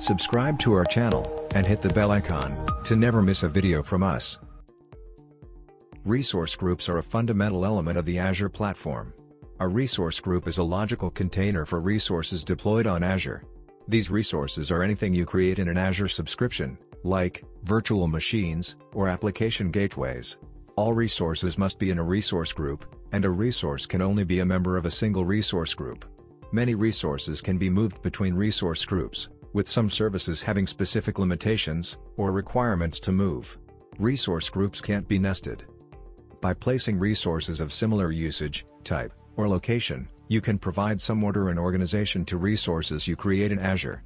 subscribe to our channel, and hit the bell icon to never miss a video from us. Resource groups are a fundamental element of the Azure platform. A resource group is a logical container for resources deployed on Azure. These resources are anything you create in an Azure subscription, like virtual machines or application gateways. All resources must be in a resource group, and a resource can only be a member of a single resource group. Many resources can be moved between resource groups, with some services having specific limitations or requirements to move. Resource groups can't be nested. By placing resources of similar usage, type, or location, you can provide some order and organization to resources you create in Azure.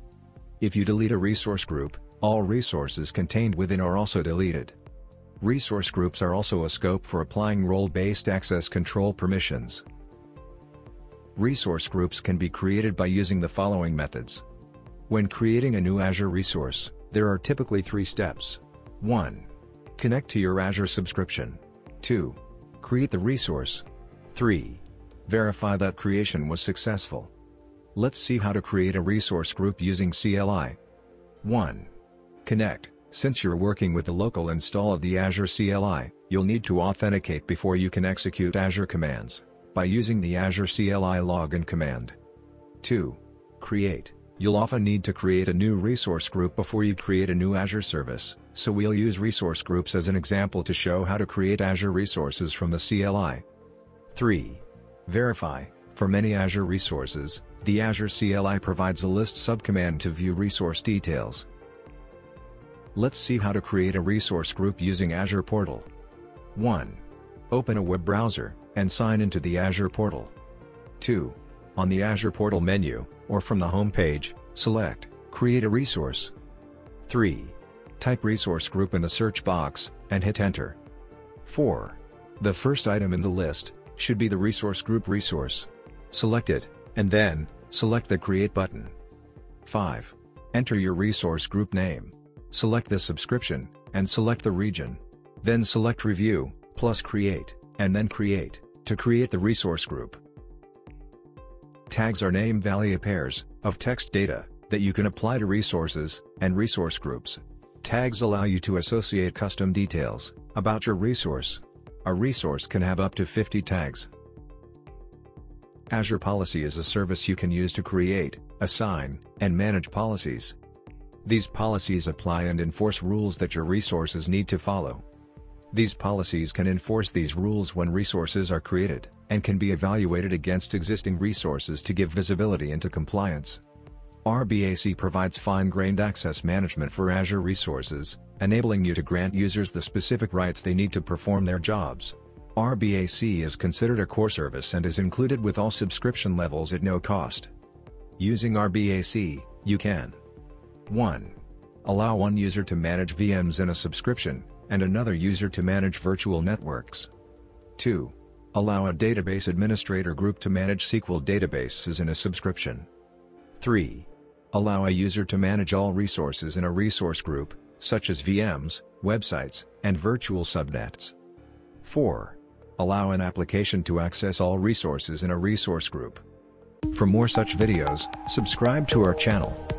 If you delete a resource group, all resources contained within are also deleted. Resource groups are also a scope for applying role-based access control permissions. Resource groups can be created by using the following methods. When creating a new Azure resource, there are typically three steps. 1. Connect to your Azure subscription. 2. Create the resource. 3. Verify that creation was successful. Let's see how to create a resource group using CLI. 1. Connect. Since you're working with the local install of the Azure CLI, you'll need to authenticate before you can execute Azure commands, by using the Azure CLI login command. 2. Create. You'll often need to create a new resource group before you create a new Azure service, so we'll use resource groups as an example to show how to create Azure resources from the CLI. 3. Verify. For many Azure resources, the Azure CLI provides a list subcommand to view resource details. Let's see how to create a resource group using Azure Portal. 1. Open a web browser, and sign into the Azure Portal. 2. On the Azure Portal menu, or from the home page, select Create a Resource. 3. Type Resource Group in the search box, and hit Enter. 4. The first item in the list should be the resource group resource. Select it, and then, select the Create button. 5. Enter your resource group name. Select the subscription, and select the region. Then select Review, plus Create, and then Create, to create the resource group. Tags are name-value pairs of text data that you can apply to resources and resource groups. Tags allow you to associate custom details about your resource. A resource can have up to 50 tags. Azure Policy is a service you can use to create, assign, and manage policies. These policies apply and enforce rules that your resources need to follow. These policies can enforce these rules when resources are created, and can be evaluated against existing resources to give visibility into compliance. RBAC provides fine-grained access management for Azure resources, enabling you to grant users the specific rights they need to perform their jobs. RBAC is considered a core service and is included with all subscription levels at no cost. Using RBAC, you can 1. Allow one user to manage VMs in a subscription, and another user to manage virtual networks. 2. Allow a database administrator group to manage SQL databases in a subscription. 3. Allow a user to manage all resources in a resource group, such as VMs, websites, and virtual subnets. 4. Allow an application to access all resources in a resource group. For more such videos, subscribe to our channel.